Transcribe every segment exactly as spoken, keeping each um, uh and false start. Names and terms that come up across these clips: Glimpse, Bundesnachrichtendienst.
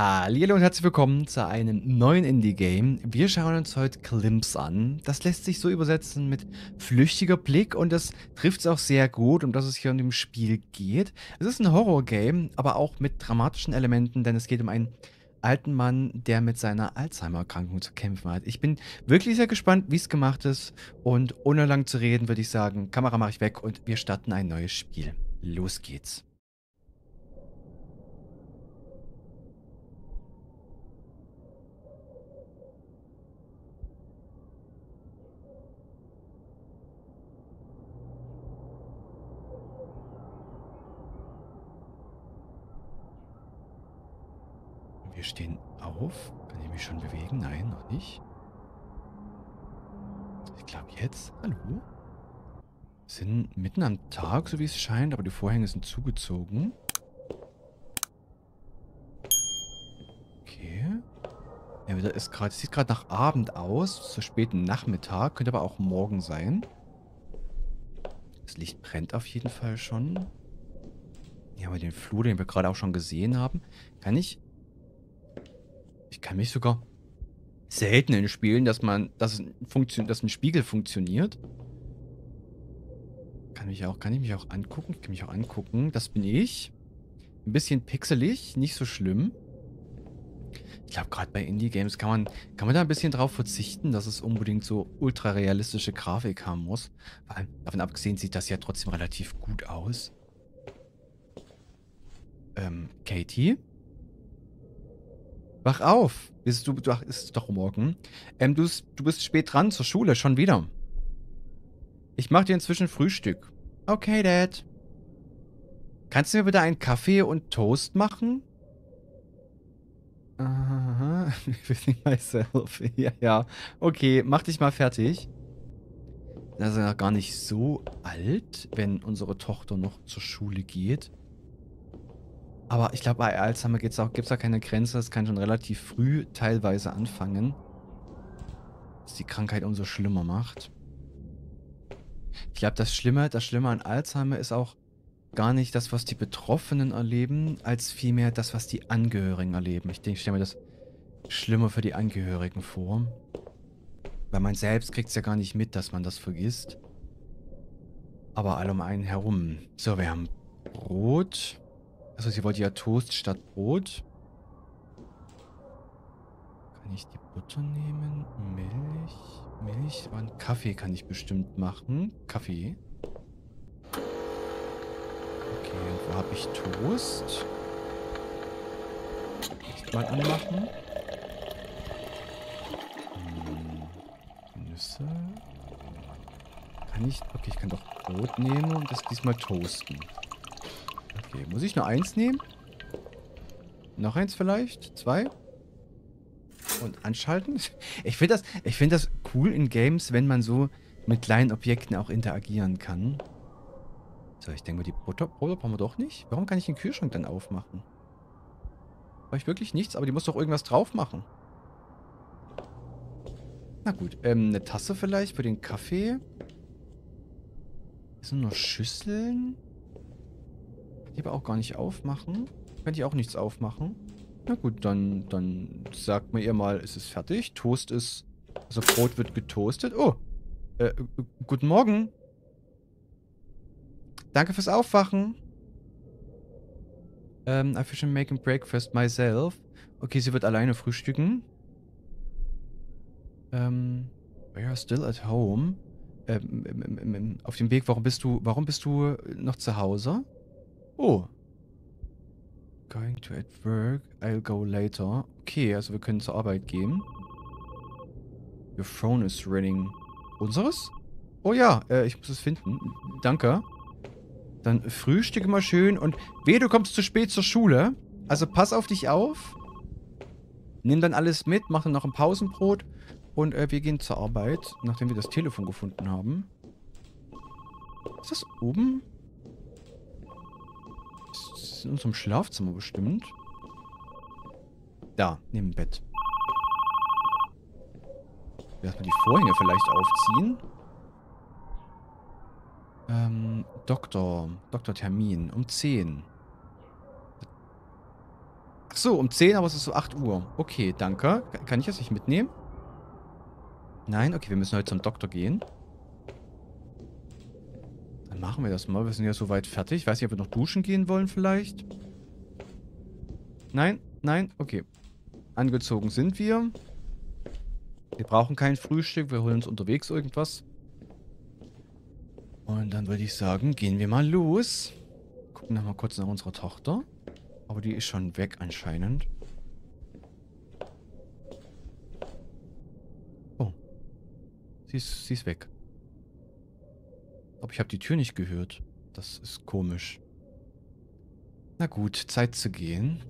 Hallo und herzlich willkommen zu einem neuen Indie-Game. Wir schauen uns heute Glimpse an. Das lässt sich so übersetzen mit flüchtiger Blick und das trifft es auch sehr gut, um das es hier in dem Spiel geht. Es ist ein Horror-Game, aber auch mit dramatischen Elementen, denn es geht um einen alten Mann, der mit seiner Alzheimer-Erkrankung zu kämpfen hat. Ich bin wirklich sehr gespannt, wie es gemacht ist und ohne lang zu reden würde ich sagen, Kamera mache ich weg und wir starten ein neues Spiel. Los geht's. Wir stehen auf. Kann ich mich schon bewegen? Nein, noch nicht. Ich glaube jetzt. Hallo. Wir sind mitten am Tag, so wie es scheint, aber die Vorhänge sind zugezogen. Okay. Ja, es sieht gerade nach Abend aus, zu späten Nachmittag. Könnte aber auch morgen sein. Das Licht brennt auf jeden Fall schon. Hier haben wir den Flur, den wir gerade auch schon gesehen haben. Kann ich... Ich kann mich sogar selten in Spielen, dass man, dass, dass ein Spiegel funktioniert. Kann ich auch, kann ich mich auch angucken? Ich kann mich auch angucken. Das bin ich. Ein bisschen pixelig, nicht so schlimm. Ich glaube, gerade bei Indie-Games kann man, kann man da ein bisschen drauf verzichten, dass es unbedingt so ultra realistische Grafik haben muss. Weil davon abgesehen sieht das ja trotzdem relativ gut aus. Ähm, Katie? Wach auf! Ist, du, du, ist doch morgen. Ähm, du, du bist spät dran zur Schule, schon wieder. Ich mache dir inzwischen Frühstück. Okay, Dad. Kannst du mir bitte einen Kaffee und Toast machen? Aha, feeling myself. Ja, ja. Okay, mach dich mal fertig. Das ist ja gar nicht so alt, wenn unsere Tochter noch zur Schule geht. Aber ich glaube, bei Alzheimer gibt es auch, gibt's auch keine Grenze. Das kann schon relativ früh teilweise anfangen. Dass die Krankheit umso schlimmer macht. Ich glaube, das Schlimme, das Schlimme an Alzheimer ist auch gar nicht das, was die Betroffenen erleben, als vielmehr das, was die Angehörigen erleben. Ich denke, ich stelle mir das schlimmer für die Angehörigen vor. Weil man selbst kriegt es ja gar nicht mit, dass man das vergisst. Aber alle um einen herum. So, wir haben Brot... Achso, sie wollte ja Toast statt Brot. Kann ich die Butter nehmen? Milch? Milch? Aber einen Kaffee kann ich bestimmt machen. Kaffee. Okay, und wo habe ich Toast? Jetzt mal anmachen. Hm, Nüsse. Kann ich... Okay, ich kann doch Brot nehmen und das diesmal toasten. Okay, muss ich nur eins nehmen? Noch eins vielleicht? Zwei? Und anschalten? Ich finde das, ich finde das cool in Games, wenn man so mit kleinen Objekten auch interagieren kann. So, ich denke mal, die Butter, Butter brauchen wir doch nicht. Warum kann ich den Kühlschrank dann aufmachen? Brauche ich wirklich nichts, aber die muss doch irgendwas drauf machen. Na gut, ähm, eine Tasse vielleicht für den Kaffee. Das sind nur Schüsseln. Ich kann aber auch gar nicht aufmachen. Könnte ich auch nichts aufmachen. Na gut, dann, dann sagt mir ihr mal, es ist fertig. Toast ist... Also Brot wird getoastet. Oh! Äh, guten Morgen! Danke fürs Aufwachen! Ähm, I fish and making breakfast myself. Okay, sie wird alleine frühstücken. Ähm, we are still at home. Ähm, auf dem Weg, warum bist du... Warum bist du noch zu Hause? Oh. Going to at work. I'll go later. Okay, also wir können zur Arbeit gehen. Your phone is ringing. Unseres? Oh ja, äh, ich muss es finden. Danke. Dann frühstücke mal schön und weh, du kommst zu spät zur Schule. Also pass auf dich auf. Nimm dann alles mit, mach dann noch ein Pausenbrot und äh, wir gehen zur Arbeit, nachdem wir das Telefon gefunden haben. Ist das oben? In unserem Schlafzimmer bestimmt. Da, neben dem Bett. Erstmal die Vorhänge vielleicht aufziehen. Ähm, Doktor. Doktortermin. Um zehn. Ach so, um zehn, aber es ist acht Uhr. Okay, danke. Kann ich das nicht mitnehmen? Nein? Okay, wir müssen heute zum Doktor gehen. Dann machen wir das mal. Wir sind ja soweit fertig. Ich weiß nicht, ob wir noch duschen gehen wollen vielleicht. Nein? Nein? Okay. Angezogen sind wir. Wir brauchen kein Frühstück. Wir holen uns unterwegs irgendwas. Und dann würde ich sagen, gehen wir mal los. Gucken nochmal kurz nach unserer Tochter. Aber die ist schon weg anscheinend. Oh. Sie ist, sie ist weg. Aber ich habe die Tür nicht gehört. Das ist komisch. Na gut, Zeit zu gehen.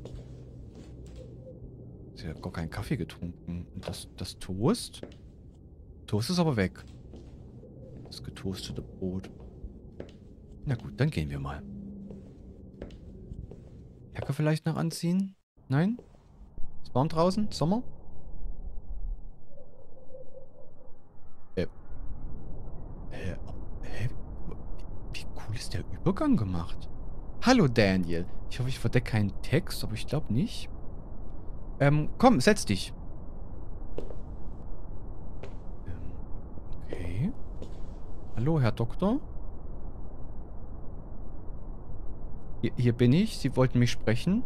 Sie hat gar keinen Kaffee getrunken. Und das, das Toast? Toast ist aber weg. Das getoastete Brot. Na gut, dann gehen wir mal. Jacke vielleicht noch anziehen? Nein? Ist warm draußen? Sommer? Äh. Äh. Hä? Wie cool ist der Übergang gemacht? Hallo Daniel. Ich hoffe, ich verdecke keinen Text, aber ich glaube nicht. Ähm, komm, setz dich. Ähm, okay. Hallo, Herr Doktor. Hier bin ich. Sie wollten mich sprechen.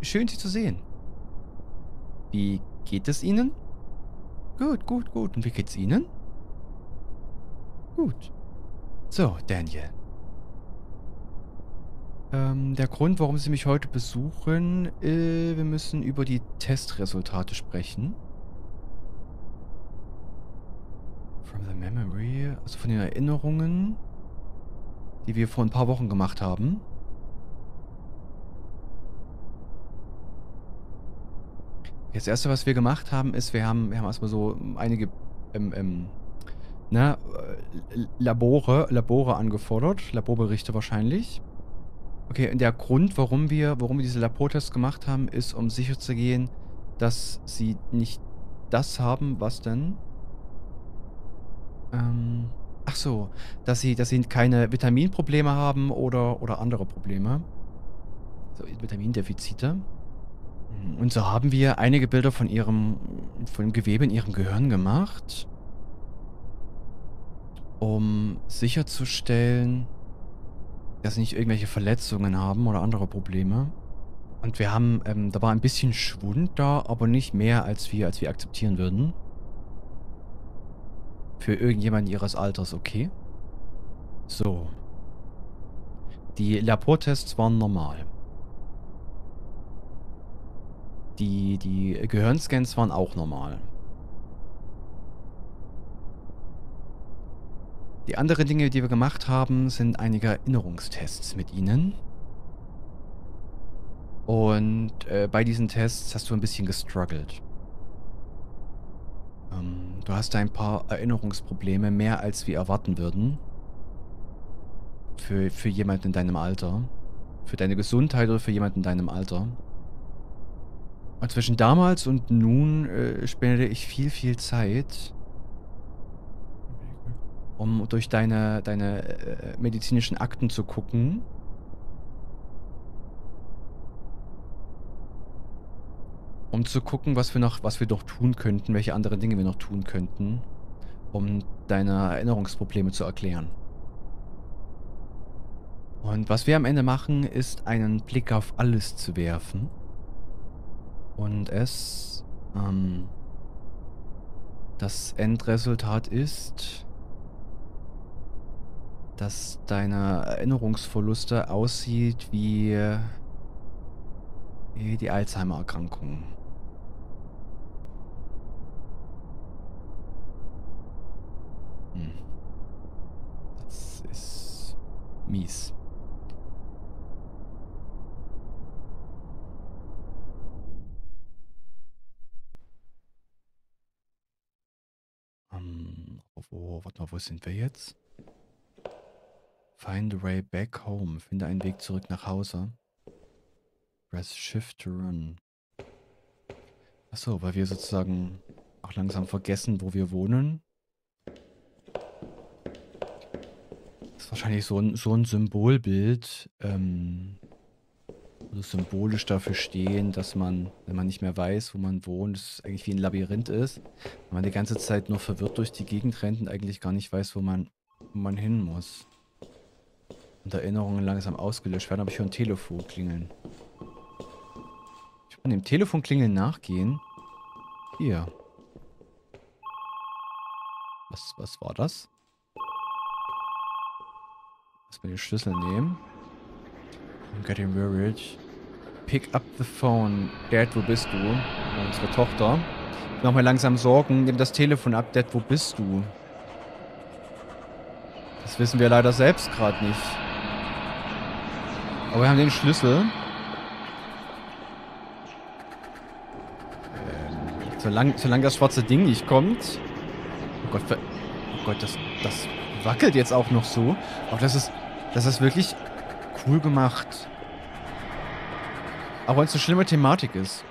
Schön, Sie zu sehen. Wie geht es Ihnen? Gut, gut, gut. Und wie geht's Ihnen? Gut. So, Daniel. Ähm, der Grund, warum Sie mich heute besuchen, äh, wir müssen über die Testresultate sprechen. From the memory, also von den Erinnerungen, die wir vor ein paar Wochen gemacht haben. Das erste, was wir gemacht haben, ist, wir haben, wir haben erstmal so einige ähm, ähm, na, äh, Labore, Labore angefordert, Laborberichte wahrscheinlich. Okay, und der Grund, warum wir, warum wir diese Labortests gemacht haben, ist, um sicherzugehen, dass sie nicht das haben, was denn? Ähm, ach so, dass sie, dass sie keine Vitaminprobleme haben oder, oder andere Probleme. So, Vitamindefizite. Und so haben wir einige Bilder von ihrem, von Gewebe in ihrem Gehirn gemacht, um sicherzustellen, dass sie nicht irgendwelche Verletzungen haben oder andere Probleme. Und wir haben, ähm, da war ein bisschen Schwund da, aber nicht mehr, als wir, als wir akzeptieren würden. Für irgendjemanden ihres Alters, okay? So. Die Labortests waren normal. Die, die Gehirnscans waren auch normal. Die anderen Dinge, die wir gemacht haben, sind einige Erinnerungstests mit ihnen. Und äh, bei diesen Tests hast du ein bisschen gestruggelt. Ähm, du hast ein paar Erinnerungsprobleme, mehr als wir erwarten würden. Für, für jemanden in deinem Alter. Für deine Gesundheit oder für jemanden in deinem Alter. Und zwischen damals und nun äh, spende ich viel, viel Zeit, um durch deine, deine äh, medizinischen Akten zu gucken. Um zu gucken, was wir noch, was wir noch tun könnten, welche anderen Dinge wir noch tun könnten, um deine Erinnerungsprobleme zu erklären. Und was wir am Ende machen, ist einen Blick auf alles zu werfen. Und es, ähm, das Endresultat ist, dass deine Erinnerungsverluste aussieht wie, wie die Alzheimer-Erkrankung. Hm. Das ist mies. Oh, warte mal, wo sind wir jetzt? Find the way back home. Finde einen Weg zurück nach Hause. Press Shift to run. Achso, weil wir sozusagen auch langsam vergessen, wo wir wohnen. Das ist wahrscheinlich so ein, so ein Symbolbild, ähm, das symbolisch dafür stehen, dass man, wenn man nicht mehr weiß, wo man wohnt, es eigentlich wie ein Labyrinth ist, wenn man die ganze Zeit nur verwirrt durch die Gegend rennt und eigentlich gar nicht weiß, wo man, wo man hin muss. Und Erinnerungen langsam ausgelöscht werden, aber ich höre ein Telefon klingeln. Ich kann dem Telefon klingeln nachgehen. Hier. Was, was war das? Lass mal den Schlüssel nehmen. I'm getting worried. Pick up the phone. Dad, wo bist du? Ja, unsere Tochter. Ich mach mir langsam Sorgen. Nimm das Telefon ab. Dad, wo bist du? Das wissen wir leider selbst gerade nicht. Aber wir haben den Schlüssel. Solange, solange das schwarze Ding nicht kommt. Oh Gott, oh Gott, das, das wackelt jetzt auch noch so. Aber das ist, das ist wirklich cool gemacht. Auch wenn es eine schlimme Thematik ist.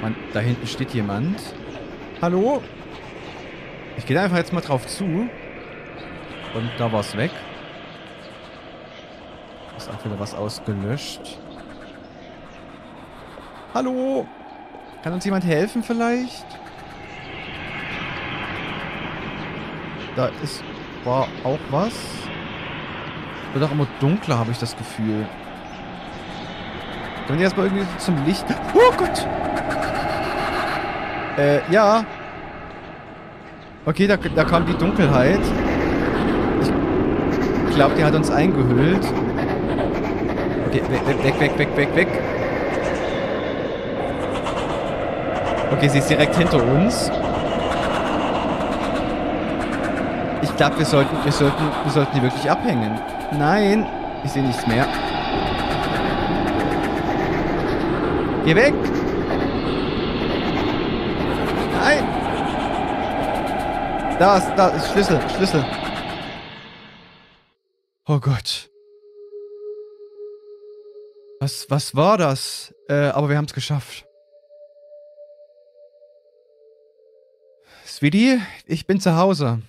Man, da hinten steht jemand. Hallo? Ich gehe einfach jetzt mal drauf zu. Und da war es weg. Ist auch wieder was ausgelöscht. Hallo? Kann uns jemand helfen vielleicht? Da ist... war auch was. Wird auch immer dunkler, habe ich das Gefühl. Können wir erstmal irgendwie zum Licht... Oh Gott! Äh, ja. Okay, da, da kam die Dunkelheit. Ich glaube, die hat uns eingehüllt. Okay, weg, weg, weg, weg, weg, weg. Okay, sie ist direkt hinter uns. Ich glaube, wir sollten, wir sollten, wir sollten die wirklich abhängen. Nein, ich sehe nichts mehr. Geh weg! Nein! Da ist, da ist Schlüssel, Schlüssel. Oh Gott. Was, was war das? Äh, aber wir haben es geschafft. Sweetie, ich bin zu Hause.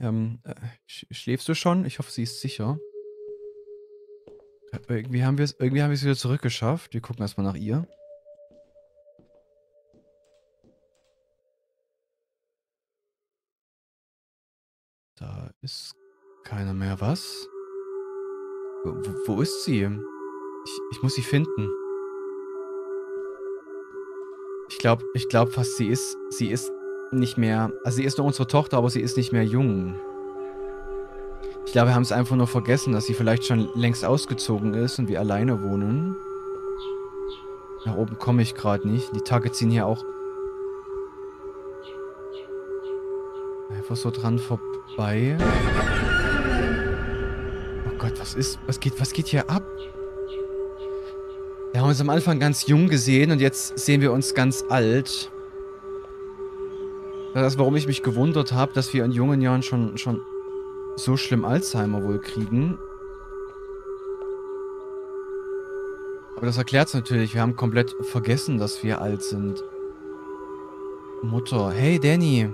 Ähm, äh, sch schläfst du schon? Ich hoffe, sie ist sicher. Äh, irgendwie haben wir es irgendwie haben wir es wieder zurückgeschafft. Wir gucken erstmal nach ihr. Da ist keiner mehr. Was? Wo, wo ist sie? Ich, ich muss sie finden. Ich glaube, ich glaube fast, sie ist, sie ist nicht mehr, also sie ist noch unsere Tochter, aber sie ist nicht mehr jung. Ich glaube, wir haben es einfach nur vergessen, dass sie vielleicht schon längst ausgezogen ist und wir alleine wohnen. Nach oben komme ich gerade nicht. Die Tage ziehen hier auch einfach so dran vorbei. Oh Gott, was ist, was geht, was geht hier ab? Wir haben uns am Anfang ganz jung gesehen und jetzt sehen wir uns ganz alt. Das ist, warum ich mich gewundert habe, dass wir in jungen Jahren schon, schon so schlimm Alzheimer wohl kriegen. Aber das erklärt es natürlich. Wir haben komplett vergessen, dass wir alt sind. Mutter. Hey, Danny.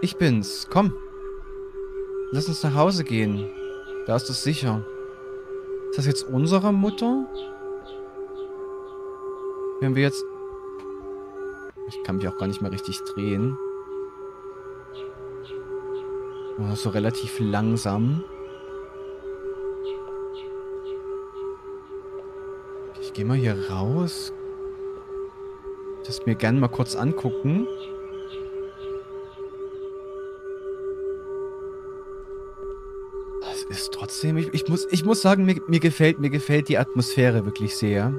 Ich bin's. Komm. Lass uns nach Hause gehen. Da ist es sicher. Ist das jetzt unsere Mutter? Wenn wir jetzt... Ich kann mich auch gar nicht mehr richtig drehen. Oh, so relativ langsam. Ich gehe mal hier raus. Das mir gerne mal kurz angucken. Das ist trotzdem... Ich, ich, muss, ich muss sagen, mir, mir, gefällt, mir gefällt die Atmosphäre wirklich sehr.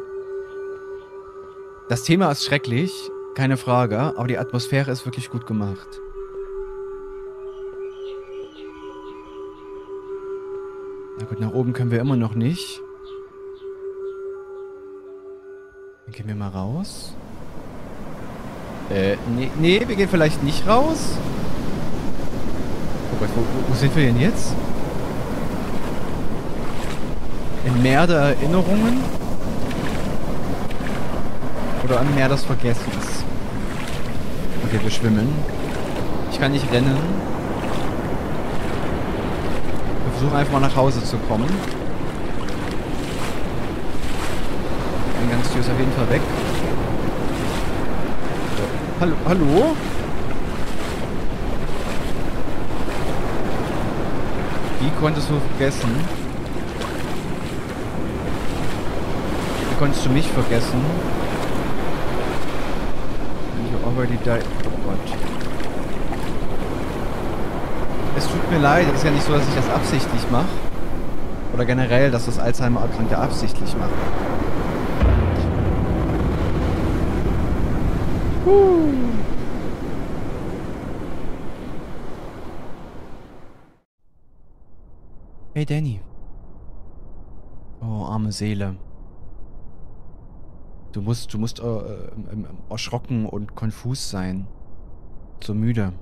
Das Thema ist schrecklich, keine Frage, aber die Atmosphäre ist wirklich gut gemacht. Na gut, nach oben können wir immer noch nicht. Dann gehen wir mal raus. Äh, nee, nee, wir gehen vielleicht nicht raus. Oh Gott, wo, wo sind wir denn jetzt? Im Meer der Erinnerungen? Oder am Meer des Vergessens? Okay, wir schwimmen. Ich kann nicht rennen. versuchen einfach mal nach Hause zu kommen. Die Eingangstür ist auf jeden Fall weg. Hallo? Hallo? Die konntest du vergessen. Die konntest du mich vergessen. You already died. Oh Gott. Es tut mir leid. Es ist ja nicht so, dass ich das absichtlich mache. Oder generell, dass das Alzheimer-Erkrankte absichtlich macht. Huh. Hey Danny. Oh, arme Seele. Du musst, du musst äh, ähm, erschrocken und konfus sein. So müde.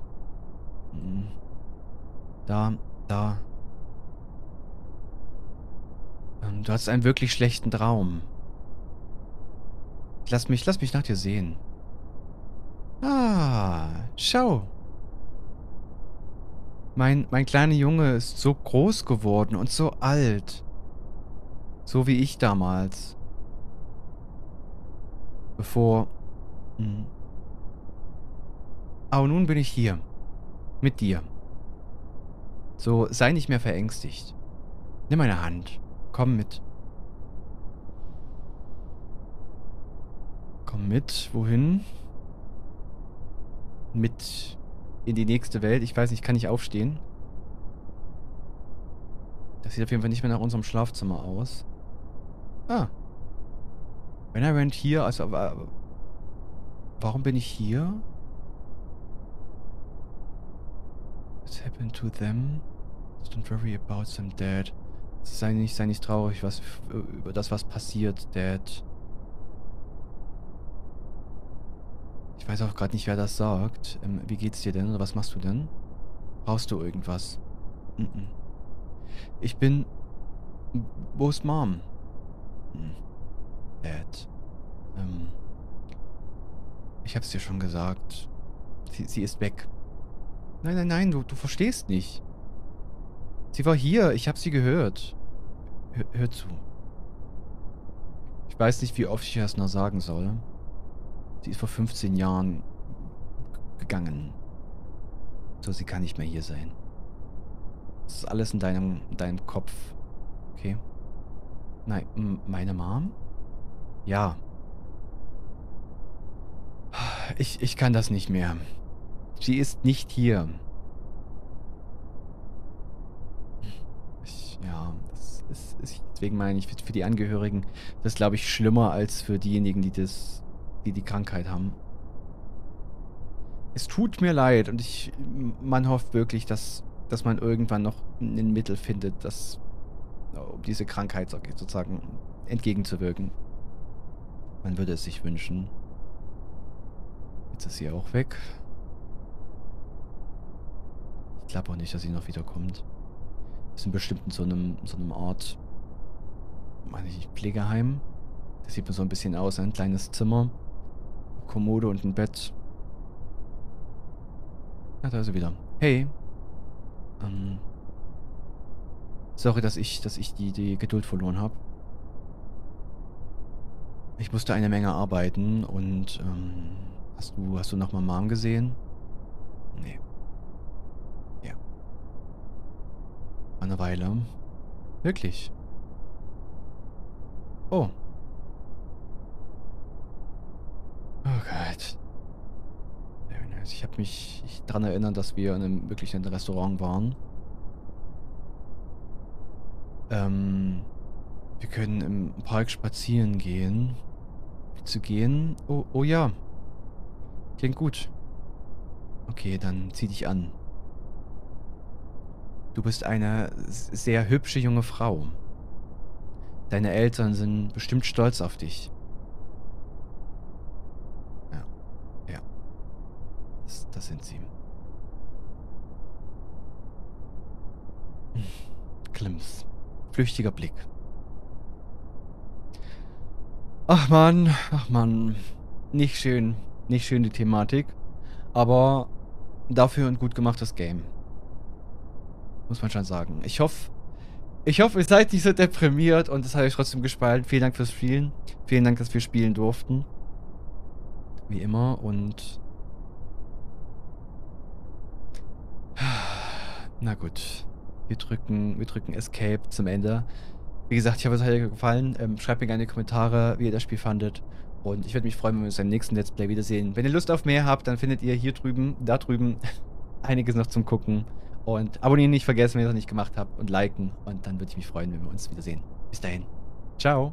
Da, da. Ähm, du hast einen wirklich schlechten Traum. Lass mich, lass mich nach dir sehen. Ah, schau. Mein, mein kleiner Junge ist so groß geworden und so alt. So wie ich damals. Bevor... Hm. Aber nun bin ich hier. Mit dir. So, sei nicht mehr verängstigt. Nimm meine Hand. Komm mit. Komm mit. Wohin? Mit... in die nächste Welt. Ich weiß nicht, kann ich aufstehen? Das sieht auf jeden Fall nicht mehr nach unserem Schlafzimmer aus. Ah. Wenn er rennt hier, also... Äh, warum bin ich hier? What's happened to them? Don't worry about them, Dad. Sei nicht, sei nicht traurig, was, über das, was passiert, Dad. Ich weiß auch gerade nicht, wer das sagt. Ähm, wie geht's dir denn? Oder was machst du denn? Brauchst du irgendwas? Mm-mm. Ich bin... Wo ist Mom? Dad. Ähm... Ich hab's dir schon gesagt. Sie, sie ist weg. Nein, nein, nein, du, du verstehst nicht. Sie war hier, ich hab sie gehört. Hör, hör zu. Ich weiß nicht, wie oft ich das noch sagen soll. Sie ist vor fünfzehn Jahren gegangen. So, sie kann nicht mehr hier sein. Das ist alles in deinem, in deinem Kopf. Okay. Nein, meine Mom? Ja. Ich, ich kann das nicht mehr. Sie ist nicht hier. Ich, ja, das ist, ist, deswegen meine ich, für die Angehörigen, das ist, glaube ich, schlimmer als für diejenigen, die das... die die Krankheit haben. Es tut mir leid und ich, man hofft wirklich, dass, dass man irgendwann noch ein Mittel findet, das, um diese Krankheit sozusagen entgegenzuwirken. Man würde es sich wünschen. Jetzt ist sie auch weg. Ich glaube auch nicht, dass sie noch wiederkommt. Wir sind bestimmt in so einem, so einem Ort, meine ich, Pflegeheim. Das sieht mir so ein bisschen aus, ein kleines Zimmer. Kommode und ein Bett. Ah, da ist er wieder. Hey. Ähm. Sorry, dass ich, dass ich die, die Geduld verloren habe. Ich musste eine Menge arbeiten und ähm, hast du, hast du nochmal Mom gesehen? Nee. Ja. Eine Weile. Wirklich. Oh. Oh Gott. Ich habe mich daran erinnert, dass wir in einem wirklich in einem Restaurant waren. Ähm, wir können im Park spazieren gehen. Zu gehen? Oh, oh ja. Klingt gut. Okay, dann zieh dich an. Du bist eine sehr hübsche junge Frau. Deine Eltern sind bestimmt stolz auf dich. Das sind sie. Glimpse. Flüchtiger Blick. Ach man, ach man. Nicht schön. Nicht schön die Thematik. Aber dafür ein gut gemachtes Game. Muss man schon sagen. Ich hoffe, Ich hoffe, ihr seid nicht so deprimiert und es hat euch trotzdem gefallen. Vielen Dank fürs Spielen. Vielen Dank, dass wir spielen durften. Wie immer und... Na gut. Wir drücken, wir drücken Escape zum Ende. Wie gesagt, ich hoffe, es hat euch gefallen. Ähm, schreibt mir gerne in die Kommentare, wie ihr das Spiel fandet. Und ich würde mich freuen, wenn wir uns beim nächsten Let's Play wiedersehen. Wenn ihr Lust auf mehr habt, dann findet ihr hier drüben, da drüben, einiges noch zum Gucken. Und abonnieren nicht vergessen, wenn ihr das noch nicht gemacht habt. Und liken. Und dann würde ich mich freuen, wenn wir uns wiedersehen. Bis dahin. Ciao.